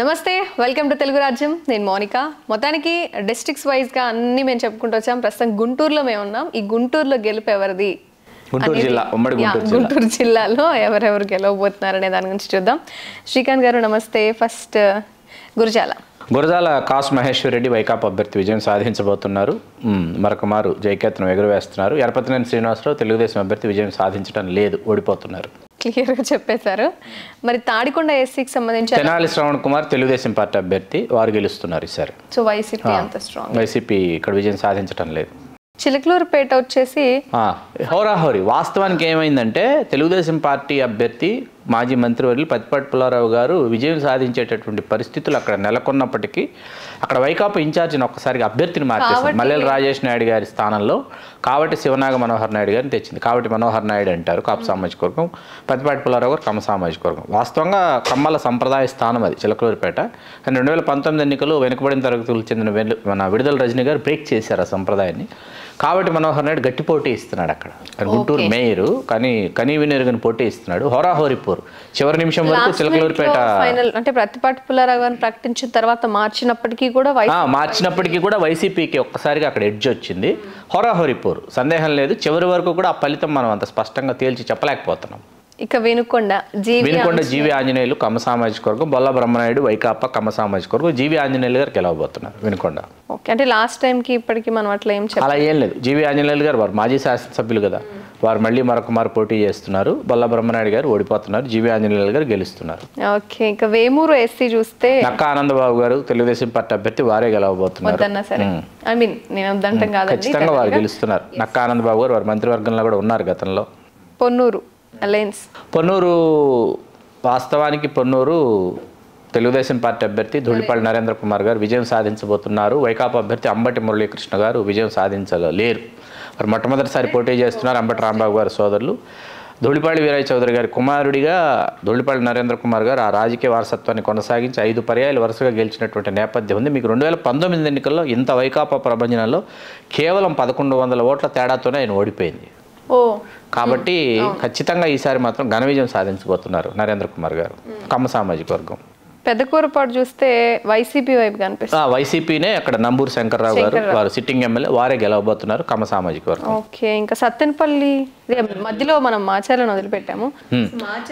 నమస్తే welcome to Telugu రాజ్యం నేను మోనిక మొత్తానికి డిస్ట్రిక్ట్స్ వైస్ గా అన్ని మేము చెప్పుకుంటూ వచ్చాం ప్రస్తుతం గుంటూరులో మేము ఉన్నాం ఈ గుంటూరులో గెలుపెవరిది గుంటూరు జిల్లా ఉమ్మడి గుంటూరు జిల్లాలో ఎవరెవరు గెలవబోతున్నారు అనే దాని గురించి చూద్దాం శ్రీకాంత్ గారు నమస్తే ఫస్ట్ గురజాల కాస్ మహేశ్వర్ రెడ్డి వైకాపా అభ్యర్థి విజయం సాధించబోతున్నారు మరకమారు జయకేతనం ఎగురవేస్తున్నారు ఎర్పతనేని శ్రీనివాసరావు తెలుగుదేశం అభ్యర్థి విజయం సాధించడం లేదు ఓడిపోతున్నారు క్లియర్ గా చెప్పేశారు మరి తాడికొండ ఎస్సీకి సంబంధించి తెనాలి శ్రవణ్ కుమార్ తెలుగుదేశం పార్టీ అభ్యర్థి వారు గెలుస్తున్నారు ఈసారి సో వైసీపీ అంత స్ట్రాంగ్ వైసీపీ ఇక్కడ విజయం సాధించడం లేదు చిలకలూరుపేట వచ్చేసి హోరాహోరీ వాస్తవానికి ఏమైందంటే తెలుగుదేశం పార్టీ అభ్యర్థి మాజీ మంత్రివర్యులు పత్తిపాటి పుల్లారావు గారు విజయం సాధించేటటువంటి పరిస్థితులు అక్కడ నెలకొన్నప్పటికీ అక్కడ వైకాపా ఇన్ఛార్జిని ఒక్కసారిగా అభ్యర్థిని మార్చేశారు మల్లెల రాజేష్ నాయుడు గారి స్థానంలో కాబట్టి శివనాగ మనోహర్ నాయుడు గారిని తెచ్చింది కాబట్టి మనోహర్ నాయుడు అంటారు కాపు సామాజిక వర్గం పత్తిపాటి పుల్లారావు గారు కమ్మ సామాజిక వర్గం వాస్తవంగా కమ్మల సంప్రదాయ స్థానం అది చిలకలూరుపేట కానీ 2019 ఎన్నికలు వెనుకబడిన తరగతులకు చెందిన మన విడుదల రజనీ గారు బ్రేక్ చేశారు ఆ సంప్రదాయాన్ని కాబట్టి మనోహర్ నాయుడు గట్టి పోటీ ఇస్తున్నాడు అక్కడ గుంటూరు మేయరు కానీ కనీవినేరుగని పోటీ ఇస్తున్నాడు హోరాహోరీపూర్ చివరి నిమిషం వరకు చిలకలూరుపేట ఫైనల్ అంటే ప్రతిపాటి పుల్లారావు గారిని ప్రకటించిన తర్వాత మార్చినప్పటికీ కూడా వైసీపీకి ఒక్కసారిగా అక్కడ ఎడ్జ్ వచ్చింది హోరాహోరీపూర్ సందేహం లేదు చివరి వరకు కూడా ఆ ఫలితం మనం అంత స్పష్టంగా తేల్చి చెప్పలేకపోతున్నాం ఇక వెనుకొండ జీవి ఆంజనేయులు కమ్మ సామాజిక వర్గం బొల్ల బ్రహ్మనాయుడు వైకాపా కమ్మ సామాజిక వర్గం జీవి ఆంజనేయులు గారు గెలవబోతున్నారు వెనుకొండ అంటే లాస్ట్ టైం కి ఇప్పటికి మనం అట్లా ఏం చెప్పాలి అలా ఏం లేదు జీవి ఆంజనేయులు గారు వారు మాజీ శాసనసభ్యులు కదా వారు మళ్ళీ మరొకమారు పోటీ చేస్తున్నారు బొల్ల బ్రహ్మనాయుడు గారు ఓడిపోతున్నారు జీవి ఆంజనేయులు గారు గెలుస్తున్నారు ఓకే ఇక వేమూరు ఎస్సీ చూస్తే నక్కా ఆనందబాబు గారు తెలుగుదేశం పార్టీ అభ్యర్థి వారే గెలవబోతున్నారు ఐ మీన్ నేను అదంటం కాదు ఖచ్చితంగా వారు గెలుస్తున్నారు నక్కా ఆనందబాబు గారు వారు మంత్రివర్గంలో కూడా ఉన్నారు గతంలో పొన్నూరు వాస్తవానికి పొన్నూరు తెలుగుదేశం పార్టీ అభ్యర్థి ధూళిపాళి నరేంద్ర కుమార్ గారు విజయం సాధించబోతున్నారు వైకాపా అభ్యర్థి అంబటి మురళీకృష్ణ గారు విజయం సాధించలేరు మరి మొట్టమొదటిసారి పోటీ చేస్తున్నారు అంబటి రాంబాబు గారు సోదరులు ధూళిపాళి వీరయ్య చౌదరి గారి కుమారుడిగా ధూళిపాళి నరేంద్ర కుమార్ గారు ఆ రాజకీయ వారసత్వాన్ని కొనసాగించి 5 పర్యాయాలు వరుసగా గెలిచినటువంటి నేపథ్యం ఉంది మీకు 2019 ఎన్నికల్లో ఇంత వైకాపా ప్రభంజనంలో కేవలం 1100 ఓట్ల తేడాతోనే ఆయన ఓడిపోయింది కాబట్టి ఖచ్చితంగా ఈసారి మాత్రం ఘన విజయం సాధించబోతున్నారు నరేంద్ర కుమార్ గారు కమ్మ సామాజిక వర్గం పెద్దకూరపాటు చూస్తే వైసీపీ వైపు కనిపిస్తుంది వైసీపీనే అక్కడ నంబూరు శంకర్రావు గారు వారు సిట్టింగ్ ఎమ్మెల్యే వారే గెలవబోతున్నారు కమ్మ సామాజిక వర్గం ఓకే ఇంకా సత్తెనపల్లి మధ్యలో మనం మాచర్లను వదిలిపెట్టాము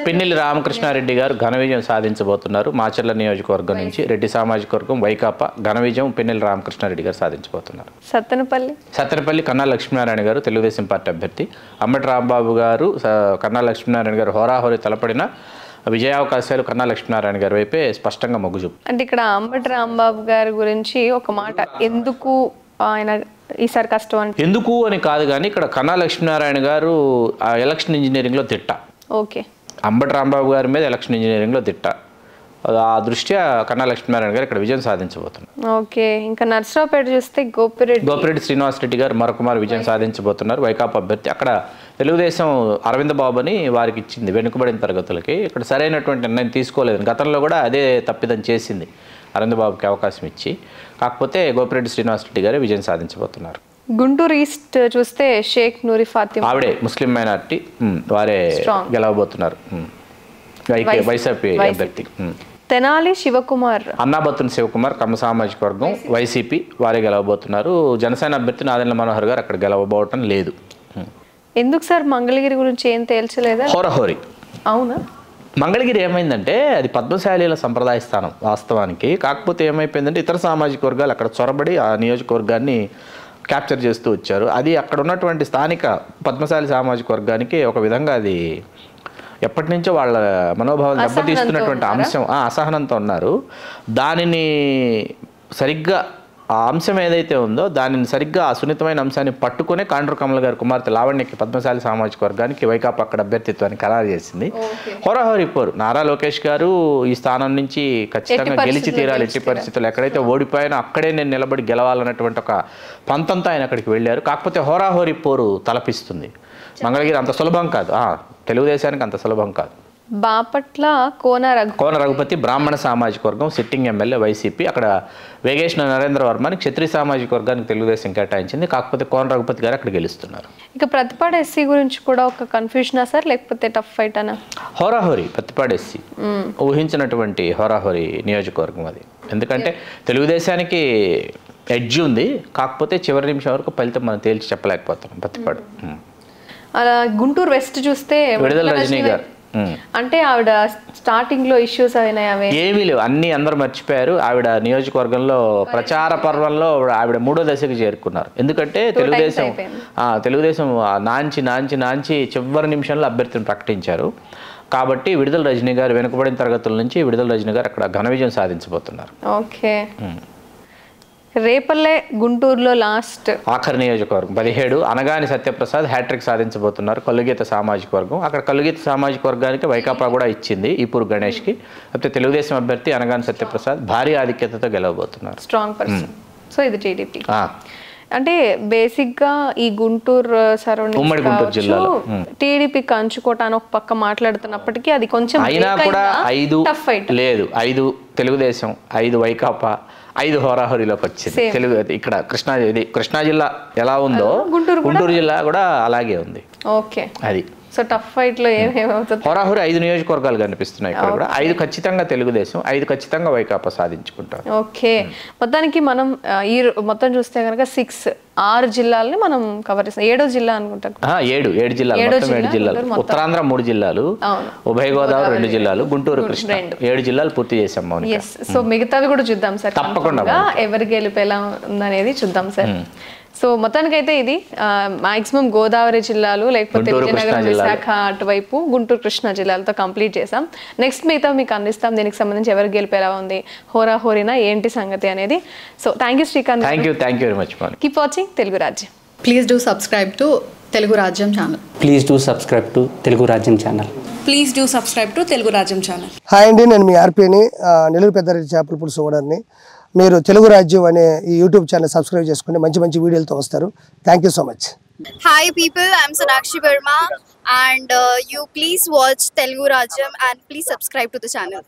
పిన్నెల్లి రామకృష్ణారెడ్డి గారు ఘన విజయం సాధించబోతున్నారు మాచర్ల నియోజకవర్గం నుంచి రెడ్డి సామాజిక వర్గం వైకాపా ఘన విజయం పిన్నెల్లి రామకృష్ణారెడ్డి గారు సాధించబోతున్నారు సత్తెనపల్లి కన్నా లక్ష్మీనారాయణ గారు తెలుగుదేశం పార్టీ అభ్యర్థి అంబటి రాంబాబు గారు కన్నా లక్ష్మీనారాయణ గారు హోరాహోరీ తలపడిన విజయావకాశాలు కన్నా లక్ష్మీనారాయణ గారి వైపే స్పష్టంగా మొగ్గు చూపు అంటే ఇక్కడ అంబటి రాంబాబు గారి గురించి ఒక మాట ఎందుకు ఆయన ఈసారి కష్టం అంటే ఎందుకు అని కాదు కానీ ఇక్కడ కన్నా లక్ష్మీనారాయణ గారు ఎలక్షన్ ఇంజనీరింగ్లో తిట్ట ఓకే అంబటి రాంబాబు గారి మీద ఎలక్షన్ ఇంజనీరింగ్లో తిట్ట ఆ దృష్ట్యా కన్నా లక్ష్మీనారాయణ గారు ఇక్కడ విజయం సాధించబోతున్నారు ఓకే ఇంకా నర్సరావుపేట చూస్తే గోపిరెడ్డి శ్రీనివాసరెడ్డి గారు మరొకమారు విజయం సాధించబోతున్నారు వైకాపా అభ్యర్థి అక్కడ తెలుగుదేశం అరవింద బాబుని వారికి ఇచ్చింది వెనుకబడిన తరగతులకి ఇక్కడ సరైనటువంటి నిర్ణయం తీసుకోలేదు గతంలో కూడా అదే తప్పిదం చేసింది అరవింద బాబుకి అవకాశం ఇచ్చి కాకపోతే గోపిరెడ్డి శ్రీనివాసరెడ్డి గారు విజయం సాధించబోతున్నారు గుంటూరు ఈస్ట్ చూస్తే షేక్ నూరి ఫాతిమా ఆవిడే ముస్లిం మైనార్టీ వారే గెలవబోతున్నారు వైసీపీ అభ్యర్థి తెనాలి శివకుమార్ అన్నాబత్తుని శివకుమార్ కమ్మ సామాజిక వర్గం వైసీపీ వారే గెలవబోతున్నారు జనసేన అభ్యర్థి నాదెండ్ల మనోహర్ గారు అక్కడ గెలవబోవటం లేదు ఎందుకు సార్ మంగళగిరి గురించి ఏం తేల్చలేదా హోరాహోరీ అవునా మంగళగిరి ఏమైందంటే అది పద్మశాలీల సంప్రదాయ స్థానం వాస్తవానికి కాకపోతే ఏమైపోయిందంటే ఇతర సామాజిక వర్గాలు అక్కడ చొరబడి ఆ నియోజకవర్గాన్ని క్యాప్చర్ చేస్తూ వచ్చారు అది అక్కడ ఉన్నటువంటి స్థానిక పద్మశాలి సామాజిక వర్గానికి ఒక విధంగా అది ఎప్పటి నుంచో వాళ్ళ మనోభావం దెబ్బతీస్తున్నటువంటి అంశం అసహనంతో ఉన్నారు దానిని సరిగ్గా ఆ అంశం ఏదైతే ఉందో దానిని సరిగ్గా ఆ సున్నితమైన అంశాన్ని పట్టుకునే కాండ్రు కమల గారి కుమార్తె లావణ్యకి పద్మశాలి సామాజిక వర్గానికి వైకాపా అక్కడ అభ్యర్థిత్వాన్ని ఖరారు చేసింది హోరాహోరీపోరు నారా లోకేష్ గారు ఈ స్థానం నుంచి ఖచ్చితంగా గెలిచి తీరాలి ఎట్టి పరిస్థితులు ఎక్కడైతే ఓడిపోయానో అక్కడే నేను నిలబడి గెలవాలన్నటువంటి ఒక పంతంతో ఆయన అక్కడికి వెళ్ళారు కాకపోతే హోరాహోరీపోరు తలపిస్తుంది మంగళగిరి అంత సులభం కాదు తెలుగుదేశానికి అంత సులభం కాదు బాపట్ల కోన రఘుపతి బ్రాహ్మణ సామాజిక వర్గం సిట్టింగ్ ఎమ్మెల్యే వైసీపీ అక్కడ వేగేశ్న నరేంద్ర వర్మని క్షత్రియ సామాజిక వర్గానికి తెలుగుదేశం కేటాయించింది. కాకపోతే కోన రఘుపతి గారు అక్కడ గెలుస్తున్నారు. ఇక ప్రతిపాడు ఎస్సీ గురించి కూడా ఒక కన్ఫ్యూజనా సార్ లేకపోతే టఫ్ ఫైట్ అనా? హోరాహోరీ ప్రతిపాడు ఎస్సీ ఊహించినటువంటి హోరాహోరీ నియోజకవర్గం అది. ఎందుకంటే తెలుగుదేశానికి ఎడ్జ్ ఉంది, కాకపోతే చివరి నిమిషం వరకు ఫలితం మనం తేల్చి చెప్పలేకపోతాం. ప్రతిపాడు అలా గుంటూరు వెస్ట్ చూస్తే విడుదల రజనీ గారు అంటే ఆవిడ స్టార్టింగ్ లో ఇష్యూస్ అయినాయి ఏమీ లేవు, అన్ని అందరు మర్చిపోయారు. ఆవిడ నియోజకవర్గంలో ప్రచార పర్వంలో ఆవిడ మూడో దశకు చేరుకున్నారు. ఎందుకంటే తెలుగుదేశం నాంచి చివరి నిమిషంలో అభ్యర్థిని ప్రకటించారు. కాబట్టి విడుదల రజనీ గారు వెనుకబడిన తరగతుల నుంచి విడుదల రజనీ గారు అక్కడ ఘన విజయం సాధించబోతున్నారు. ఓకే, రేపల్లె గుంటూరులో లాస్ట్ ఆఖరి నియోజకవర్గం 17 అనగాని సత్యప్రసాద్ హ్యాట్రిక్ సాధించబోతున్నారు. కలుగీత సామాజిక వర్గం అక్కడ కలుగీత సామాజిక వర్గానికి వైకాపా కూడా ఇచ్చింది ఈపూరు గణేష్కి. అయితే తెలుగుదేశం అభ్యర్థి అనగాని సత్యప్రసాద్ భారీ ఆధిక్యతతో గెలవబోతున్నారు. Strong person. సో ఇది టీడీపీ అంటే బేసిక్గా ఈ గుంటూరు సరౌండింగ్ ఉమ్మడి గుంటూరు జిల్లాలో టీడీపీ కంచుకోటాను ఒక పక్క మాట్లాడుతున్నప్పటికీ అది కొంచెం అయినా కూడా 5 తెలుగుదేశం, 5 వైకాపా, 5 హోరాహోరీలోకి వచ్చింది. తెలుగు ఇక్కడ కృష్ణా జిల్లా ఎలా ఉందో గుంటూరు జిల్లా కూడా అలాగే ఉంది. ఓకే, అది సో టఫ్ ఫైట్ లో ఏమవుతుంది? హోరాహోరీ 5 నియోజకవర్గాలు కనిపిస్తున్నాయి ఇక్కడ కూడా. 5 ఖచ్చితంగా తెలుగుదేశం, 5 ఖచ్చితంగా వైకాపా సాధించుకుంటారు. ఓకే, మొత్తానికి మనం ఈ మొత్తం చూస్తే కనుక 6 జిల్లాలని మనం కవర్ చేస్తాం. 7వ జిల్లా అనుకుంటా. 7 జిల్లాలు, మొత్తం 7 జిల్లాలు. ఉత్తరాంధ్ర 3 జిల్లాలు, ఉభయ గోదావరి 2 జిల్లాలు, గుంటూరు కృష్ణ 7 జిల్లాలు పూర్తి చేసాం మౌనిక. సో మిగతావి కూడా చూద్దాం సార్, తప్పకుండా ఎవరికి గెలిపేలా ఉందనేది చూద్దాం సార్. సో మొత్తానికైతే ఇది మాక్సిమం గోదావరి జిల్లాలు లేకపోతే విజయనగరం, విశాఖ అటువైపు గుంటూరు, కృష్ణా జిల్లాలతో కంప్లీట్ చేసాం. నెక్స్ట్ మిగతా మీకు అందిస్తాం. దీనికి సంబంధించి ఎవరికి గెలిపేలా ఉంది, హోరా హోరీనా ఏంటి సంగతి అనేది. So thank you Srikanth. Thank you very much. Keep watching Telugu Rajyam. Please do subscribe to Telugu Rajyam channel. Hi అండి, నేను మీ ఆర్పీని, నెల్లూరు పెద్దారెడ్డి చేపల పులుసు ఓనర్ని. మీరు తెలుగు రాజ్యం అనే ఈ యూట్యూబ్ ఛానల్ సబ్స్క్రైబ్ చేసుకుని మంచి మంచి వీడియోలతో వస్తారు. Thank you so much. Hi people, I'm Sonakshi Varma and you please watch Telugu Rajyam and please subscribe to the channel.